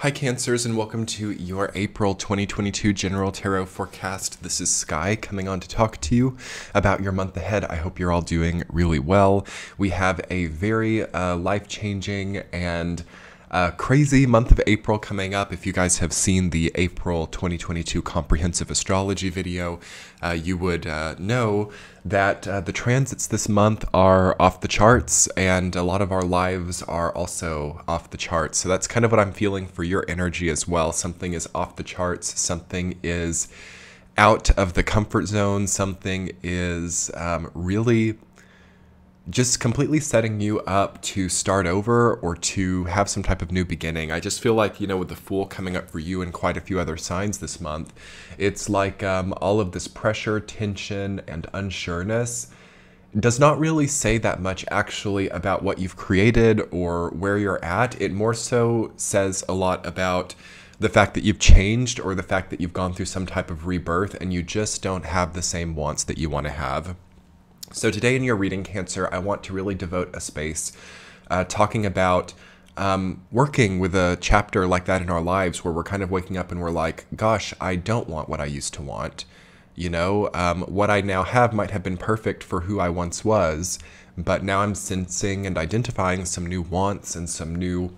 Hi Cancers, and welcome to your April 2022 General Tarot Forecast. This is Sky coming on to talk to you about your month ahead. I hope you're all doing really well. We have a very life-changing and crazy month of April coming up. If you guys have seen the April 2022 comprehensive astrology video, you would know that the transits this month are off the charts, and a lot of our lives are also off the charts. So that's kind of what I'm feeling for your energy as well. Something is off the charts, something is out of the comfort zone, something is really just completely setting you up to start over or to have some type of new beginning. I just feel like, you know, with the Fool coming up for you and quite a few other signs this month, it's like all of this pressure, tension, and unsureness does not really say that much actually about what you've created or where you're at. It more so says a lot about the fact that you've changed or the fact that you've gone through some type of rebirth and you just don't have the same wants that you want to have. So today in your reading, Cancer, I want to really devote a space talking about working with a chapter like that in our lives where we're kind of waking up and we're like, gosh, I don't want what I used to want. You know, what I now have might have been perfect for who I once was, but now I'm sensing and identifying some new wants and some new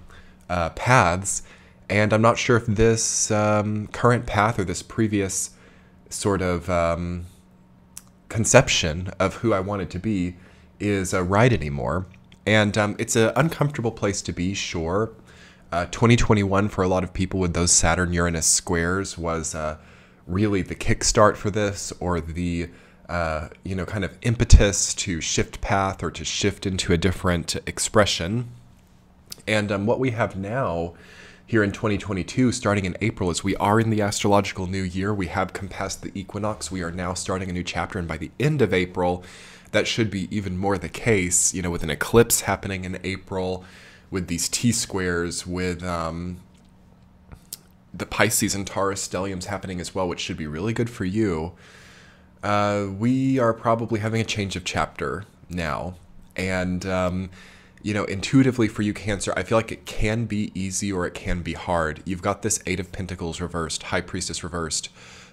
paths. And I'm not sure if this current path or this previous sort of conception of who I wanted to be is right anymore. And it's an uncomfortable place to be, sure. 2021 for a lot of people with those Saturn-Uranus squares was really the kickstart for this, or the you know, kind of impetus to shift path or to shift into a different expression. And what we have now here in 2022, starting in April, as we are in the astrological new year, we have come past the equinox, we are now starting a new chapter, and by the end of April, that should be even more the case, you know, with an eclipse happening in April, with these T-squares, with the Pisces and Taurus stelliums happening as well, which should be really good for you. We are probably having a change of chapter now, and you know, intuitively for you, Cancer, I feel like it can be easy or it can be hard. You've got this Eight of Pentacles reversed, High Priestess reversed,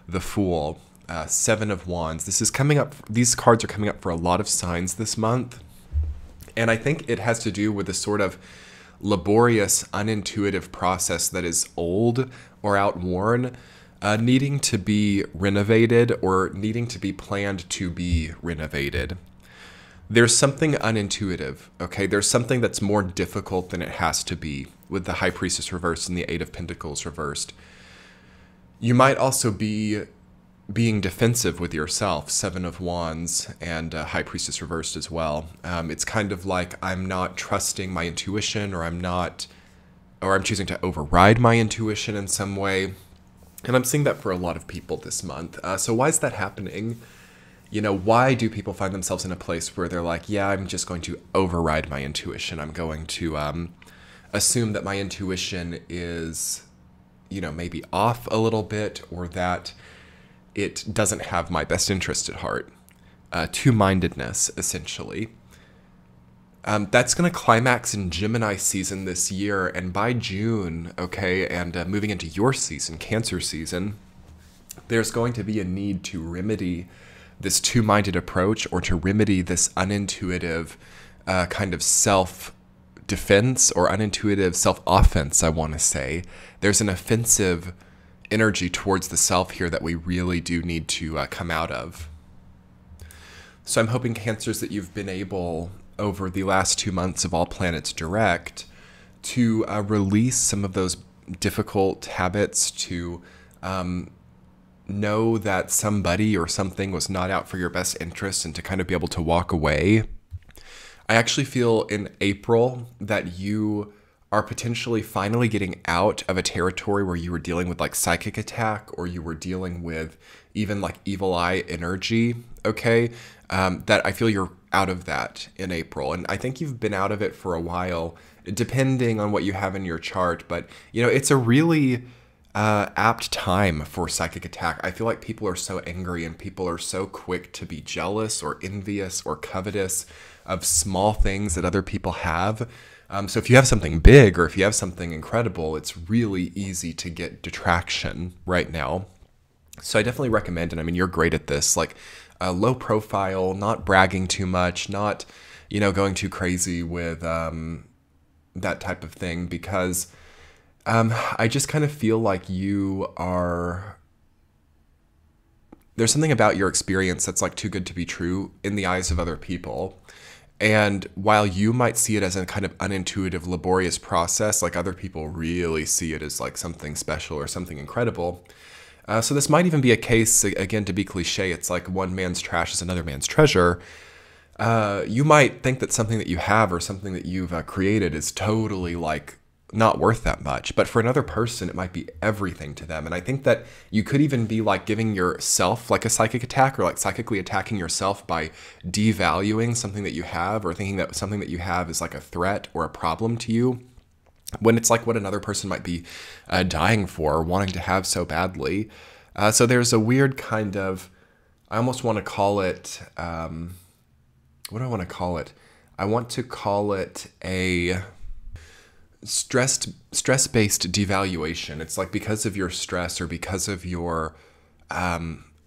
the Fool, Seven of Wands. This is coming up, these cards are coming up for a lot of signs this month. And I think it has to do with the sort of laborious, unintuitive process that is old or outworn, needing to be renovated or needing to be planned to be renovated. There's something unintuitive, okay? There's something that's more difficult than it has to be with the High Priestess reversed and the Eight of Pentacles reversed. You might also be being defensive with yourself, Seven of Wands and High Priestess reversed as well. It's kind of like I'm not trusting my intuition, or I'm choosing to override my intuition in some way. And I'm seeing that for a lot of people this month. So why is that happening? You know, why do people find themselves in a place where they're like, yeah, I'm just going to override my intuition. I'm going to assume that my intuition is, you know, maybe off a little bit, or that it doesn't have my best interest at heart. Two-mindedness, essentially. That's going to climax in Gemini season this year. And by June, okay, and moving into your season, Cancer season, there's going to be a need to remedy this two-minded approach, or to remedy this unintuitive kind of self-defense or unintuitive self-offense, I want to say. There's an offensive energy towards the self here that we really do need to come out of. So I'm hoping, Cancers, that you've been able, over the last 2 months of all planets direct, to release some of those difficult habits, to know that somebody or something was not out for your best interest, and to kind of be able to walk away. I actually feel in April that you are potentially finally getting out of a territory where you were dealing with like psychic attack, or you were dealing with even like evil eye energy, okay? That I feel you're out of that in April. And I think you've been out of it for a while, depending on what you have in your chart. But, you know, it's a really apt time for psychic attack. I feel like people are so angry, and people are so quick to be jealous or envious or covetous of small things that other people have, So if you have something big or if you have something incredible, it's really easy to get detraction right now. So I definitely recommend, and I mean, you're great at this, like low profile, not bragging too much, not, you know, going too crazy with that type of thing, because I just kind of feel like you are, there's something about your experience that's like too good to be true in the eyes of other people. And while you might see it as a kind of unintuitive, laborious process, like other people really see it as like something special or something incredible. So this might even be a case, again, to be cliche, it's like one man's trash is another man's treasure. You might think that something that you have or something that you've created is totally like not worth that much. But for another person, it might be everything to them. And I think that you could even be like giving yourself like a psychic attack, or like psychically attacking yourself by devaluing something that you have, or thinking that something that you have is like a threat or a problem to you, when it's like what another person might be dying for or wanting to have so badly. So there's a weird kind of, I almost want to call it, what do I want to call it? I want to call it a stress-based devaluation. It's like because of your stress or because of your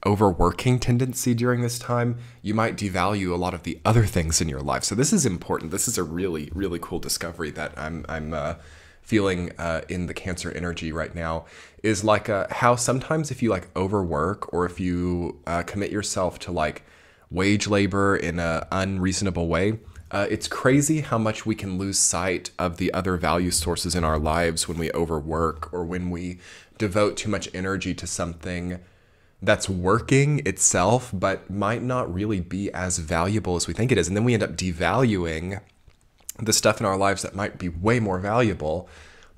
overworking tendency during this time, you might devalue a lot of the other things in your life. So this is important. This is a really, really cool discovery that I'm feeling in the Cancer energy right now, is like how sometimes if you like overwork, or if you commit yourself to like wage labor in an unreasonable way, it's crazy how much we can lose sight of the other value sources in our lives when we overwork, or when we devote too much energy to something that's working itself but might not really be as valuable as we think it is. And then we end up devaluing the stuff in our lives that might be way more valuable,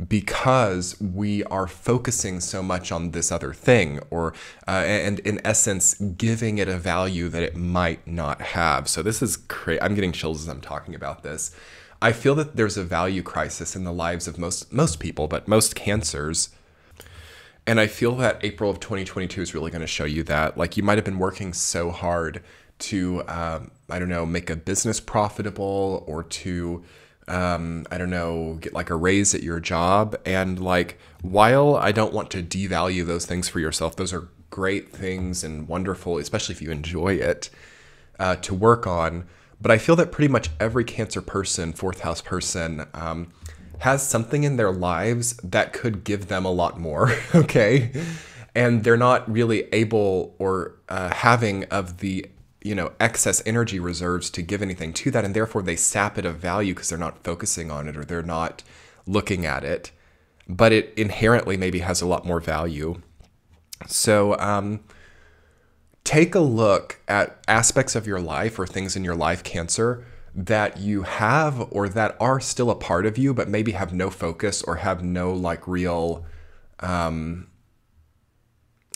because we are focusing so much on this other thing, or and in essence giving it a value that it might not have. So this is crazy. I'm getting chills as I'm talking about this. I feel that there's a value crisis in the lives of most people, but most Cancers. And I feel that April of 2022 is really going to show you that. Like, you might have been working so hard to, I don't know, make a business profitable, or to I don't know, get like a raise at your job. And like, while I don't want to devalue those things for yourself, those are great things and wonderful, especially if you enjoy it, to work on. But I feel that pretty much every Cancer person, fourth house person, has something in their lives that could give them a lot more, okay? And they're not really able or having of the, you know, excess energy reserves to give anything to that, and therefore they sap it of value because they're not focusing on it, or they're not looking at it, but it inherently maybe has a lot more value. So take a look at aspects of your life or things in your life, Cancer, that you have or that are still a part of you, but maybe have no focus or have no like real,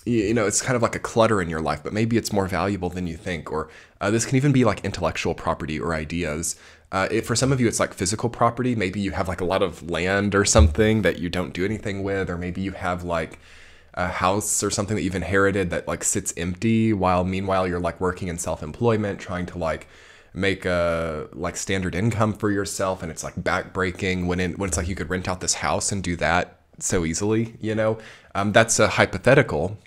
you know, it's kind of like a clutter in your life, but maybe it's more valuable than you think. Or this can even be like intellectual property or ideas. For some of you, it's like physical property. Maybe you have like a lot of land or something that you don't do anything with, or maybe you have like a house or something that you've inherited that like sits empty, while meanwhile you're like working in self-employment, trying to like make a like standard income for yourself. And it's like backbreaking when it's like you could rent out this house and do that so easily, you know. That's a hypothetical,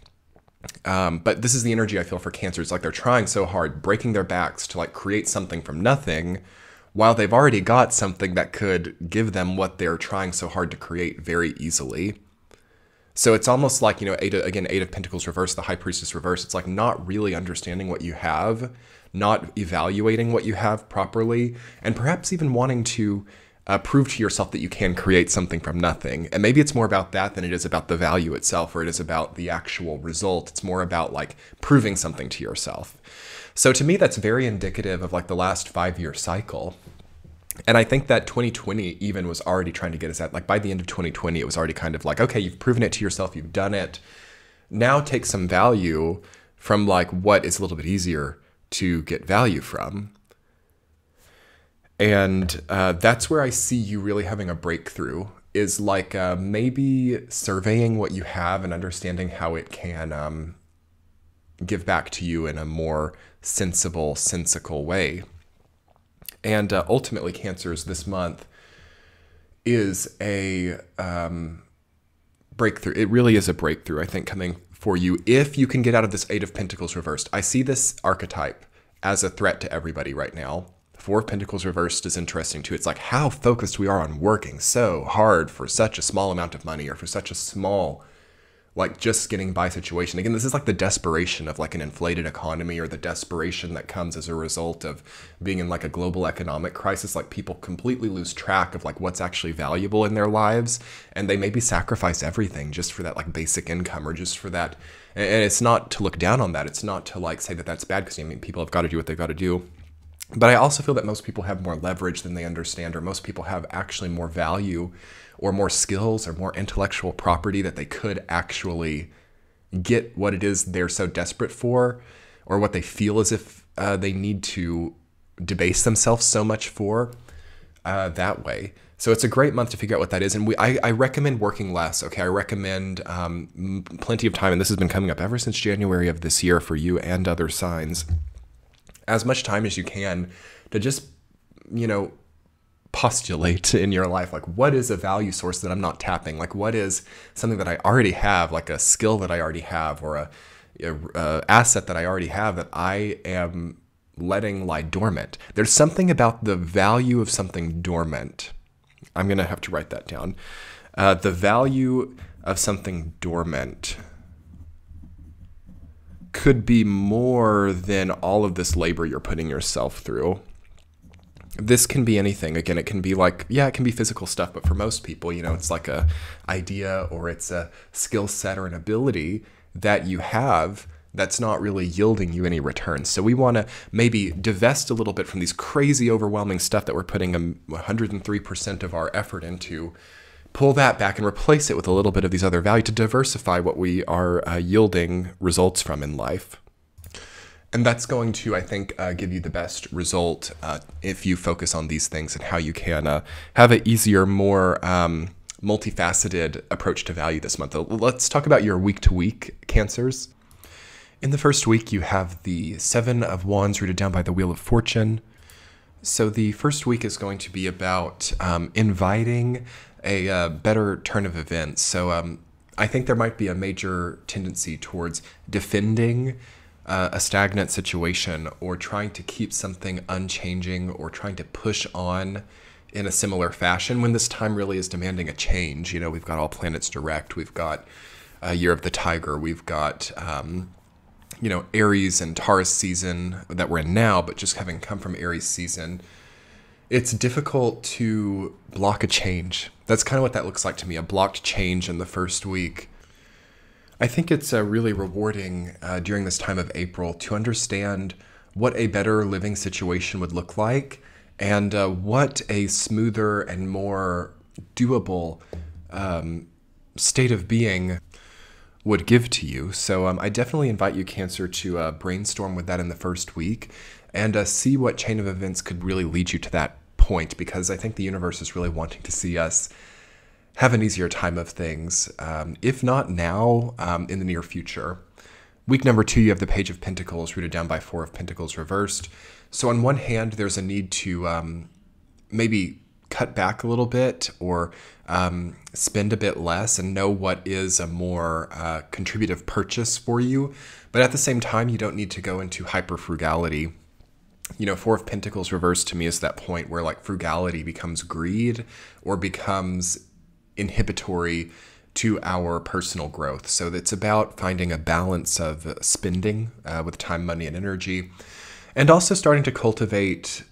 but this is the energy I feel for Cancer. It's like they're trying so hard, breaking their backs to like create something from nothing, while they've already got something that could give them what they're trying so hard to create very easily. So it's almost like, you know, Eight of Pentacles reverse, the High Priestess reverse. It's like not really understanding what you have, not evaluating what you have properly, and perhaps even wanting to prove to yourself that you can create something from nothing. And maybe it's more about that than it is about the value itself, or it is about the actual result. It's more about like proving something to yourself. So to me, that's very indicative of like the last 5-year cycle. And I think that 2020 even was already trying to get us at, like by the end of 2020, it was already kind of like, okay, you've proven it to yourself, you've done it. Now take some value from like what is a little bit easier to get value from. And that's where I see you really having a breakthrough, is like maybe surveying what you have and understanding how it can give back to you in a more sensible, sensical way. And ultimately, Cancers, this month, is a breakthrough. It really is a breakthrough, I think, coming for you if you can get out of this Eight of Pentacles reversed. I see this archetype as a threat to everybody right now. Four of Pentacles reversed is interesting too. It's like how focused we are on working so hard for such a small amount of money, or for such a small, like, just getting by situation. Again, this is like the desperation of like an inflated economy, or the desperation that comes as a result of being in like a global economic crisis. Like, people completely lose track of like what's actually valuable in their lives, and they maybe sacrifice everything just for that like basic income, or just for that. And it's not to look down on that. It's not to like say that that's bad, because I mean, people have got to do what they've got to do. But I also feel that most people have more leverage than they understand, or most people have actually more value or more skills or more intellectual property that they could actually get what it is they're so desperate for, or what they feel as if they need to debase themselves so much for that way. So it's a great month to figure out what that is. And I recommend working less. Okay, I recommend plenty of time. And this has been coming up ever since January of this year for you and other signs. As much time as you can to just, you know, postulate in your life, like, what is a value source that I'm not tapping? Like, what is something that I already have, like a skill that I already have, or a asset that I already have, that I am letting lie dormant? There's something about the value of something dormant. I'm going to have to write that down. The value of something dormant could be more than all of this labor you're putting yourself through. This can be anything. Again, it can be like, yeah, it can be physical stuff, but for most people, you know, it's like a idea, or it's a skill set, or an ability that you have that's not really yielding you any returns. So we want to maybe divest a little bit from these crazy, overwhelming stuff that we're putting 103% of our effort into. Pull that back and replace it with a little bit of these other value to diversify what we are yielding results from in life. And that's going to, I think, give you the best result if you focus on these things, and how you can have an easier, more multifaceted approach to value this month. Let's talk about your week-to-week Cancers. In the first week, you have the Seven of Wands rooted down by the Wheel of Fortune. So the first week is going to be about inviting a better turn of events. So I think there might be a major tendency towards defending a stagnant situation, or trying to keep something unchanging, or trying to push on in a similar fashion, when this time really is demanding a change. You know, we've got all planets direct. We've got a Year of the Tiger. We've got, you know, Aries and Taurus season that we're in now, but just having come from Aries season, it's difficult to block a change. That's kind of what that looks like to me, a blocked change in the first week. I think it's really rewarding during this time of April to understand what a better living situation would look like, and what a smoother and more doable state of being would give to you. So I definitely invite you, Cancer, to brainstorm with that in the first week, and see what chain of events could really lead you to that point, because I think the universe is really wanting to see us have an easier time of things, if not now, in the near future. Week number two, you have the Page of Pentacles rooted down by Four of Pentacles reversed. So on one hand, there's a need to maybe cut back a little bit, or spend a bit less, and know what is a more contributive purchase for you. But at the same time, you don't need to go into hyper-frugality. You know, Four of Pentacles reversed to me is that point where like frugality becomes greed, or becomes inhibitory to our personal growth. So it's about finding a balance of spending with time, money, and energy, and also starting to cultivate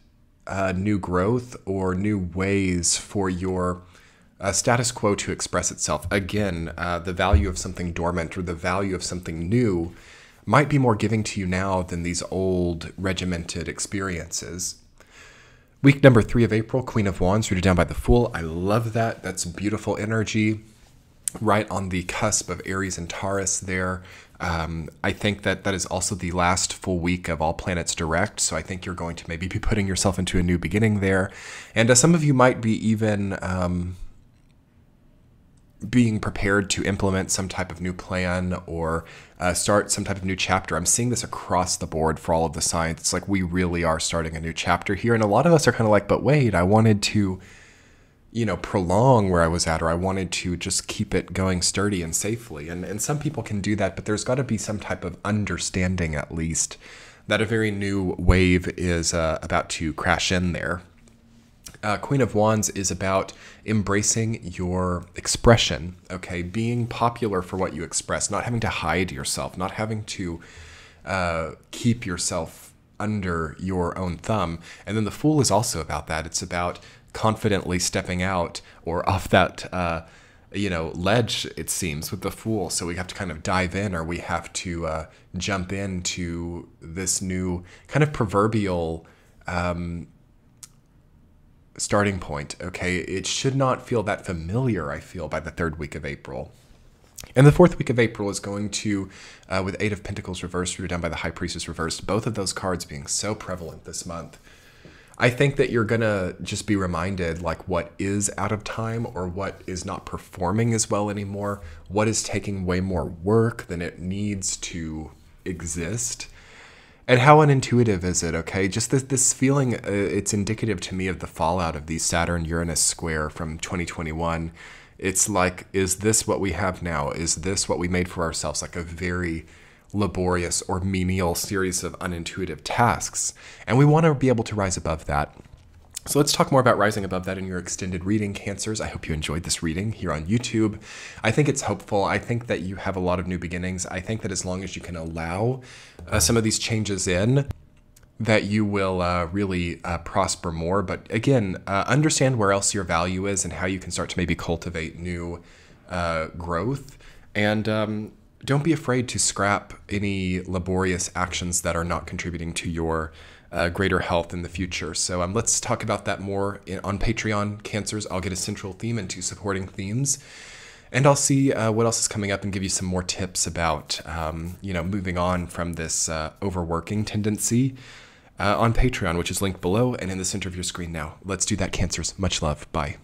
new growth, or new ways for your status quo to express itself. Again, the value of something dormant, or the value of something new, might be more giving to you now than these old regimented experiences. Week number three of April, Queen of Wands rooted down by the Fool. I love that. That's beautiful energy right on the cusp of Aries and Taurus there. I think that that is also the last full week of all planets direct. So I think you're going to maybe be putting yourself into a new beginning there. And some of you might be even being prepared to implement some type of new plan, or start some type of new chapter. I'm seeing this across the board for all of the signs. It's like we really are starting a new chapter here. And a lot of us are kind of like, but wait, I wanted to, you know, prolong where I was at, or I wanted to just keep it going sturdy and safely. And some people can do that, but there's got to be some type of understanding, at least, that a very new wave is about to crash in there. Queen of Wands is about embracing your expression, okay? Being popular for what you express, not having to hide yourself, not having to keep yourself under your own thumb. And then the Fool is also about that. It's about confidently stepping out or off that, you know, ledge, it seems, with the Fool. So we have to kind of dive in, or we have to jump into this new kind of proverbial starting point, okay? It should not feel that familiar, I feel, by the third week of April. And the fourth week of April is going to, with Eight of Pentacles reversed, rooted down by the High Priestess reversed, both of those cards being so prevalent this month, I think that you're going to just be reminded, like, what is out of time, or what is not performing as well anymore, what is taking way more work than it needs to exist, and how unintuitive is it, okay? Just this feeling, it's indicative to me of the fallout of the Saturn-Uranus square from 2021. It's like, is this what we have now? Is this what we made for ourselves? Like a very laborious or menial series of unintuitive tasks. And we want to be able to rise above that. So let's talk more about rising above that in your extended reading, Cancers. I hope you enjoyed this reading here on YouTube. I think it's hopeful. I think that you have a lot of new beginnings. I think that as long as you can allow some of these changes in, that you will really prosper more. But again, understand where else your value is and how you can start to maybe cultivate new growth. And don't be afraid to scrap any laborious actions that are not contributing to your greater health in the future. So let's talk about that more on Patreon, Cancers. I'll get a central theme and two supporting themes. And I'll see what else is coming up and give you some more tips about, you know, moving on from this overworking tendency on Patreon, which is linked below and in the center of your screen now. Let's do that, Cancers. Much love. Bye.